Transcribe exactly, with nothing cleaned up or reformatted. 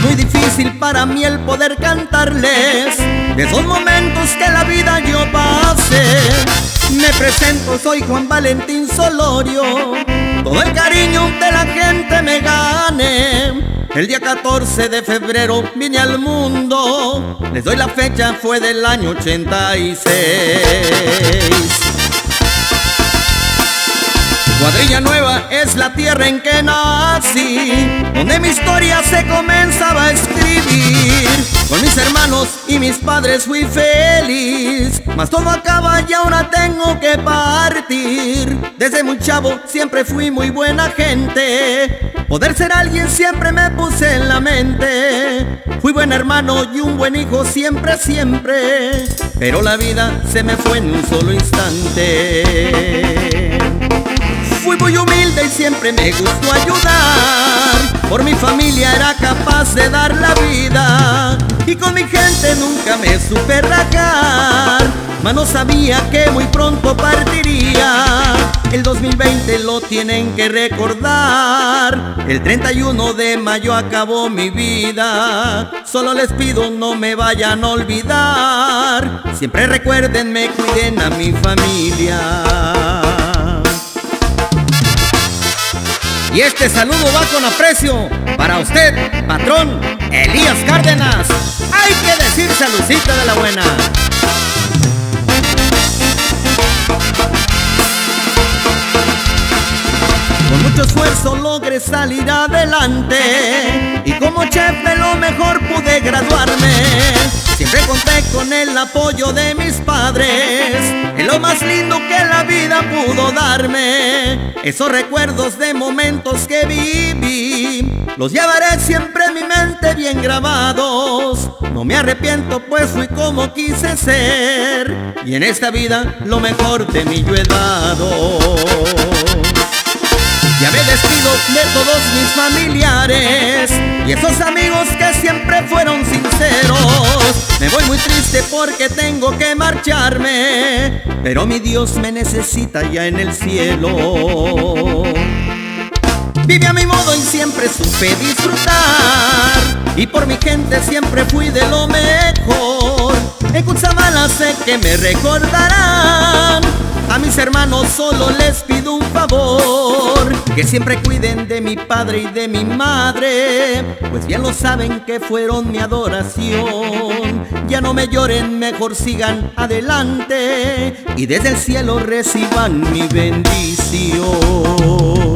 Es muy difícil para mí el poder cantarles de esos momentos que la vida yo pasé. Me presento, soy Juan Valentín Solorio, todo el cariño de la gente me gané. El día catorce de febrero vine al mundo, les doy la fecha, fue del año ochenta y seis. Cuadrilla Nueva es la tierra en que nací, donde mi historia se comenzaba a escribir. Con mis hermanos y mis padres fui feliz, mas todo acaba y ahora tengo que partir. Desde muy chavo siempre fui muy buena gente, poder ser alguien siempre me puse en la mente. Fui buen hermano y un buen hijo siempre, siempre, pero la vida se me fue en un solo instante. Fui muy humilde y siempre me gustó ayudar, por mi familia era capaz de dar la vida, y con mi gente nunca me supe rajar, mas no sabía que muy pronto partiría. El dos mil veinte lo tienen que recordar, el treinta y uno de mayo acabó mi vida. Solo les pido no me vayan a olvidar, siempre recuerden, me cuiden a mi familia. Y este saludo va con aprecio para usted, patrón Elías Cárdenas. Hay que decir saludcita de la buena. Con mucho esfuerzo logré salir adelante, y como chef de lo mejor pude graduarme. Siempre conté con el apoyo de mis padres, es lo más lindo que la vida pudo darme. Esos recuerdos de momentos que viví, los llevaré siempre en mi mente bien grabados. No me arrepiento, pues fui como quise ser, y en esta vida lo mejor de mí yo he dado. Ya me despido de todos mis familiares y esos amigos que siempre fueron sinceros. Me voy muy triste porque tengo que marcharme, pero mi Dios me necesita ya en el cielo. Viví a mi modo y siempre supe disfrutar, y por mi gente siempre fui de lo mejor. En Cutzamala sé que me recordarán, a mis hermanos solo les pido un favor, que siempre cuiden de mi padre y de mi madre, pues bien lo saben que fueron mi adoración. Ya no me lloren, mejor sigan adelante, y desde el cielo reciban mi bendición.